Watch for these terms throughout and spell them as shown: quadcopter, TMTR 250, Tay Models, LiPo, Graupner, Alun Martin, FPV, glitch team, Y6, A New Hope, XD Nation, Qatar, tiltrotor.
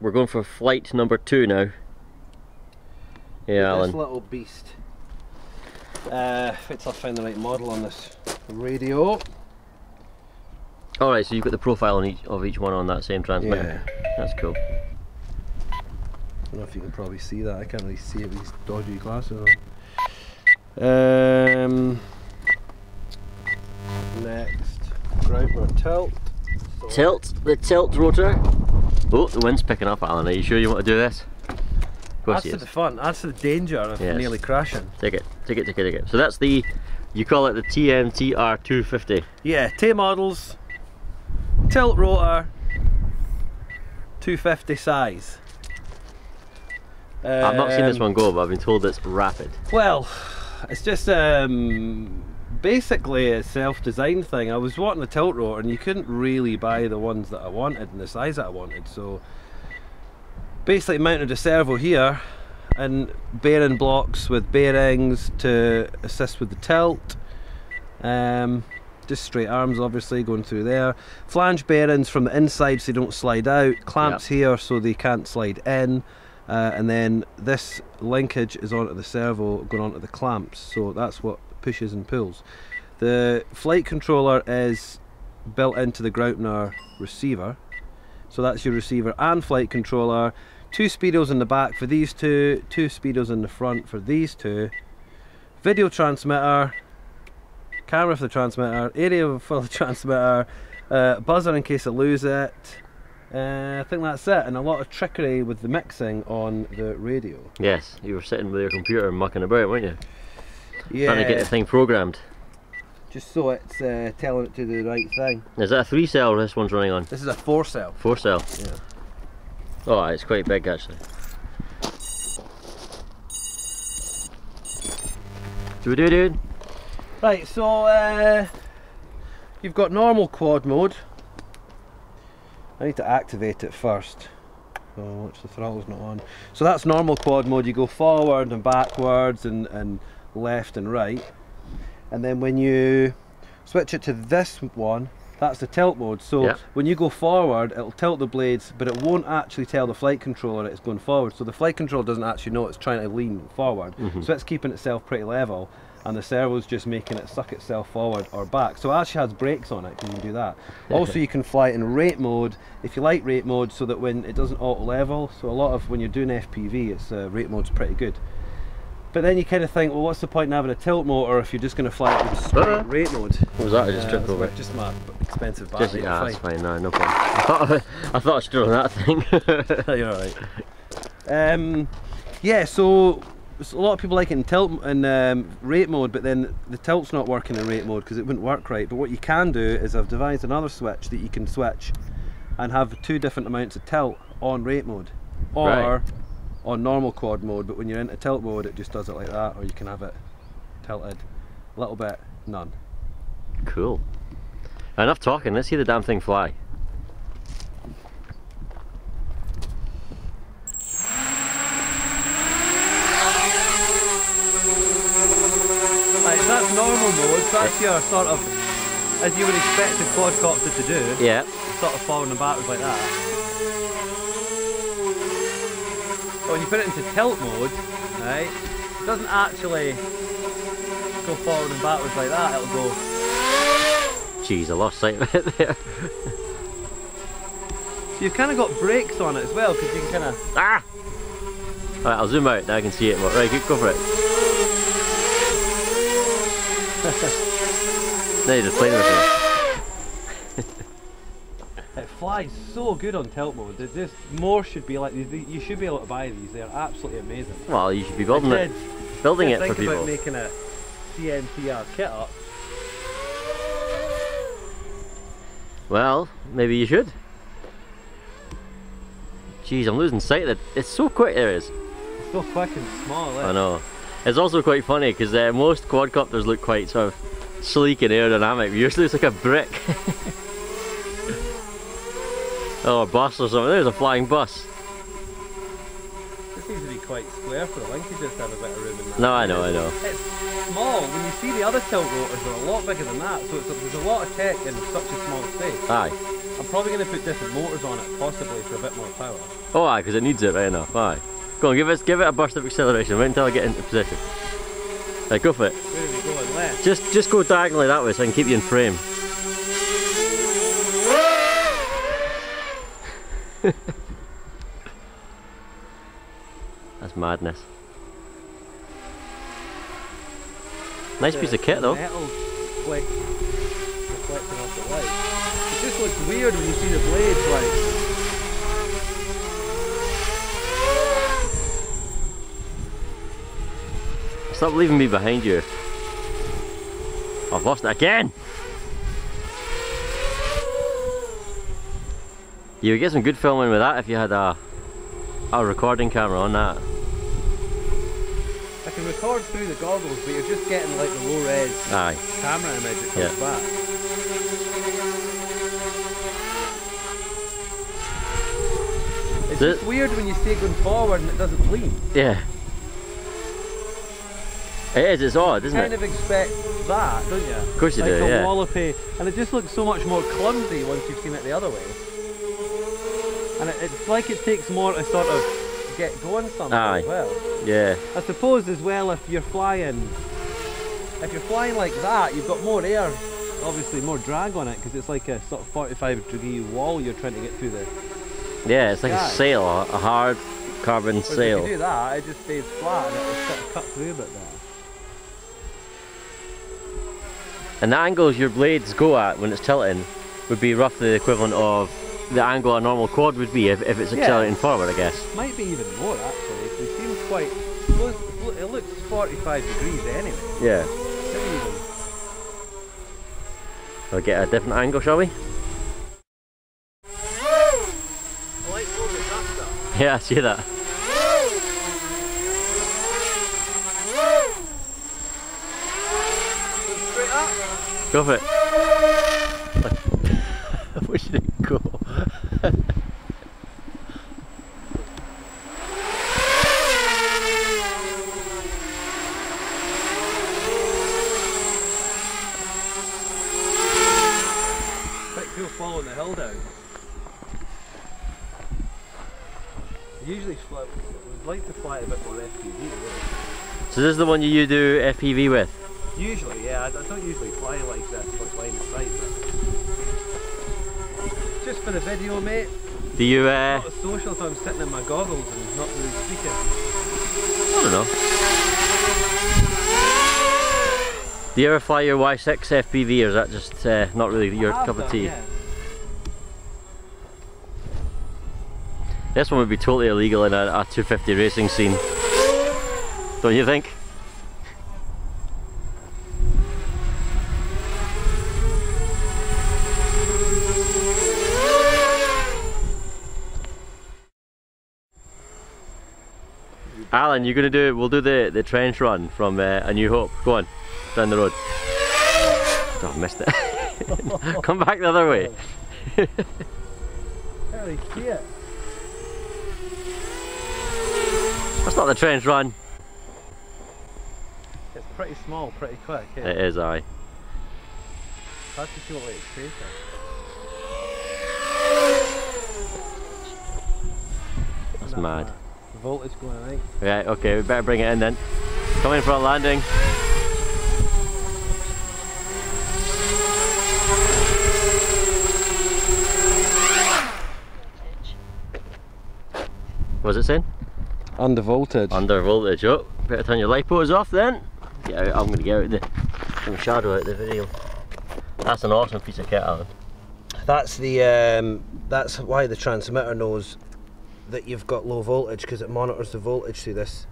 We're going for flight number 2 now. Yeah, Alan. This little beast. I'll find the right model on this radio. Alright, so you've got the profile on each one on that same transmitter. Yeah. That's cool. I don't know if you can probably see that. I can't really see it with these dodgy glasses on. Next, Graupner tilt. So tilt the tilt rotor. Oh, the wind's picking up, Alan. Are you sure you want to do this? Of course. That's the fun. That's the danger of nearly crashing. Take it. So that's the, you call it the TMTR 250. Yeah, Tay Models, tilt rotor, 250 size. I've not seen this one go, but I've been told it's rapid. Well, it's just basically a self-designed thing. I was wanting a tilt rotor and you couldn't really buy the ones that I wanted and the size that I wanted, so basically mounted a servo here and bearing blocks with bearings to assist with the tilt, just straight arms obviously going through there, flange bearings from the inside so they don't slide out, clamps here so they can't slide in, and then this linkage is onto the servo going onto the clamps, so that's what pushes and pulls. The flight controller is built into the Graupner receiver, so that's your receiver and flight controller. 2 speedos in the back for these two, 2 speedos in the front for these two. Video transmitter, camera for the transmitter, area for the transmitter, buzzer in case I lose it. I think that's it, and a lot of trickery with the mixing on the radio. Yes, you were sitting with your computer mucking about, weren't you? Yeah. Trying to get the thing programmed. Just so it's telling it to do the right thing. Is that a 3-cell this one's running on? This is a 4-cell. 4-cell? Yeah. Oh, it's quite big actually. Do we do? Right, so you've got normal quad mode. I need to activate it first. Oh, watch, the throttle's not on. So that's normal quad mode. You go forward and backwards and left and right, and then when you switch it to this one, that's the tilt mode, so when you go forward it'll tilt the blades, but it won't actually tell the flight controller it's going forward, so the flight controller doesn't actually know it's trying to lean forward, so it's keeping itself pretty level and the servo's just making it suck itself forward or back, so it actually has brakes on it, you can do that. Also you can fly it in rate mode if you like rate mode, so that when it doesn't auto level, so a lot of when you're doing FPV it's rate mode's pretty good. But then you kind of think, well, what's the point in having a tilt motor if you're just going to fly it in straight rate mode? What was that? I just tripped over. Just my expensive battery. That's fine, no problem. I thought I stood on that thing. You're alright. Yeah, so a lot of people like it in tilt and rate mode, but then the tilt's not working in rate mode because it wouldn't work right. But what you can do is I've devised another switch that you can switch and have 2 different amounts of tilt on rate mode. Or... on normal quad mode, but when you're into tilt mode it just does it like that, or you can have it tilted a little bit, none. Cool. Enough talking, let's see the damn thing fly. Right, so that's normal mode, so that's your sort of, as you would expect a quadcopter to do, sort of falling the backwards like that. When you put it into tilt mode, right, it doesn't actually go forward and backwards like that, it'll go... Jeez, I lost sight of it there. So you've kind of got brakes on it as well, because you can kind of... Ah! Alright, I'll zoom out, now I can see it. Right, go for it. Now you're just playing with it. It flies so good on tilt mode. This more should be like, you should be able to buy these. They are absolutely amazing. Well, you should be building it, building it for people. I think about making a TMTR kit up. Well, maybe you should. Jeez, I'm losing sight of it. It's so quick. There it is. It's so quick and small. Isn't it? I know. It's also quite funny because most quadcopters look quite sort of sleek and aerodynamic. But yours looks like a brick. Oh, a bus or something. There's a flying bus. This needs to be quite square for the linkages to have a bit of room in that. No, I know. It's small. When you see the other tilt rotors, they're a lot bigger than that, so there's a lot of tech in such a small space. Aye. I'm probably going to put different motors on it, possibly, for a bit more power. Oh aye, because it needs it right enough, aye. Go on, give it a burst of acceleration, right until I get into position. Right, go for it. Where are we going, left? Just go diagonally that way so I can keep you in frame. That's madness. Nice piece of kit though. Reflecting off the light. It just looks weird when you see the blades like. Stop leaving me behind you. I've lost it again! You would get some good filming with that if you had a recording camera on that. I can record through the goggles, but you're just getting like the low res camera image that comes back. It's just weird when you see it going forward and it doesn't lean. Yeah. It is, it's odd, isn't it? You kind of expect that, don't you? Of course you do, yeah. Like a wallopy, and it just looks so much more clumsy once you've seen it the other way. And it's like it takes more to sort of get going somehow as well. Yeah. I suppose as well if you're flying like that, you've got more air, obviously more drag on it, because it's like a sort of 45-degree wall you're trying to get through the. Yeah, it's like a sail, a hard carbon sail. If you do that, it just stays flat and it'll sort of cut through a bit there. And the angles your blades go at when it's tilting would be roughly the equivalent of the angle a normal quad would be if it's accelerating forward, I guess. Might be even more actually. It seems quite close. It looks 45 degrees anyway. Yeah. We'll get a different angle, shall we? I like all the dust. Yeah, I see that. Straight up. Go for it. I wish it didn't go. You're following the hill down. I usually fly, would like to fly a bit more FPV. Really. So this is the one you do FPV with? Usually, yeah. I don't usually fly like this, like line of sight. But just for the video, mate. Do you? It's not social, so I'm sitting in my goggles and not really speaking. I don't know. Do you ever fly your Y6 FPV, or is that just not really your cup of tea? Yeah. This one would be totally illegal in a 250 racing scene, don't you think? Alan, you're gonna do. We'll do the trench run from A New Hope. Go on. Down the road. Oh, I missed it. Come back the other way. Very cute. That's not the trench run. It's pretty small, pretty quick. Yeah. It is, aye. Hard to see what way it's facing. That's mad. The voltage going right. Right, okay, we better bring it in then. Coming for a landing. What's it saying? Under voltage. Under voltage. Oh, better turn your lipos off then. Get out. I'm going to get out the shadow out of the video. That's an awesome piece of kit, Alan. That's the. That's why the transmitter knows that you've got low voltage, because it monitors the voltage through this,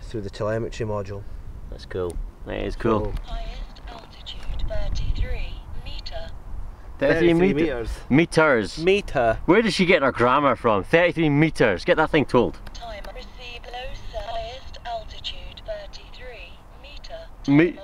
through the telemetry module. That's cool. That is cool. Highest altitude 33 meters. 33 meters. Meters. Meter. Where does she get her grammar from? 33 meters. Get that thing told. Time received low sir. Highest altitude 33 meters. 1:06:40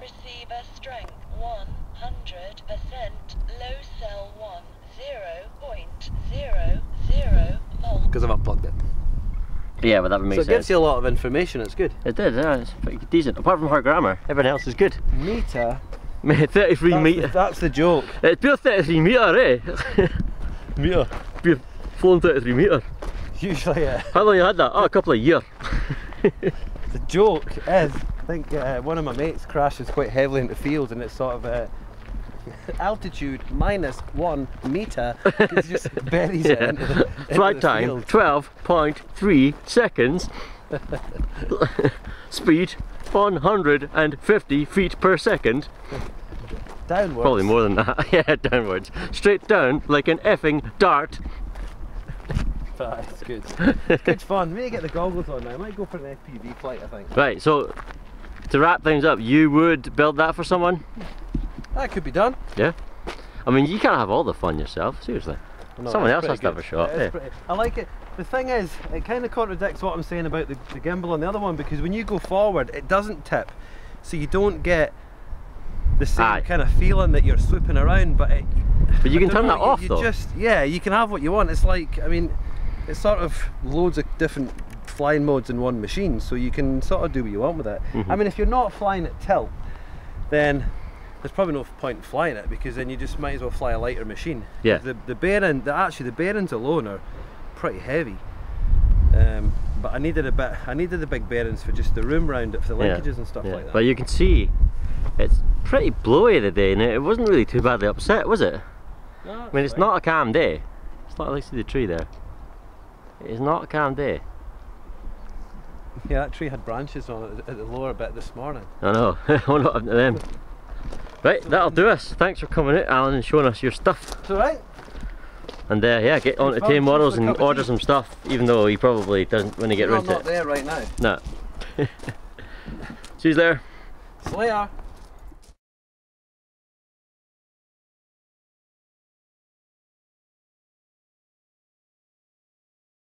Receiver strength 100%. Low cell 10.00 volts. Because I've unplugged it. Yeah, but that would make sense. So it gives you a lot of information, it's good. It did, yeah, it's pretty decent. Apart from her grammar, everything else is good. Meter Mate, 33 metre. That's the joke. It's pure 33 metre, eh? Metre? Pure flown 33 metre. Usually, yeah. How long you had that? Oh, a couple of years. The joke is, I think one of my mates crashes quite heavily into fields, and it's sort of altitude -1 metre. It just buries it into the flight time field. 12.3 seconds. Speed 150 feet per second. Downwards. Probably more than that. Yeah, downwards. Straight down like an effing dart. That's good. It's good fun. Maybe get the goggles on now. I might go for an FPV flight, I think. Right, so to wrap things up, you would build that for someone? That could be done. Yeah. I mean, you can't have all the fun yourself, seriously. No, someone else has to have a shot. Yeah, I like it. The thing is, it kind of contradicts what I'm saying about the gimbal on the other one, because when you go forward, it doesn't tip. So you don't get the same kind of feeling that you're swooping around, but you can turn that off, though. Yeah, you can have what you want. It's like, I mean, it's sort of loads of different flying modes in one machine, so you can sort of do what you want with it. I mean, if you're not flying at tilt, then there's probably no point in flying it, because then you just might as well fly a lighter machine. Yeah. The bearing, actually the bearings alone are pretty heavy, but I needed the big bearings for just the room round it, for the linkages and stuff like that. But you can see, it's pretty blowy today, and it wasn't really too badly upset, was it? No, I mean, it's not a calm day. It's not like, see the tree there. It's not a calm day. Yeah, that tree had branches on it at the lower bit this morning. I know, I'm not up to them. Right, that'll do us. Thanks for coming out, Alan, and showing us your stuff. It's alright. And yeah, get on to Tay Models and order some stuff, even though he probably doesn't when he gets round to it. Not there right now. No. See you later. See you later.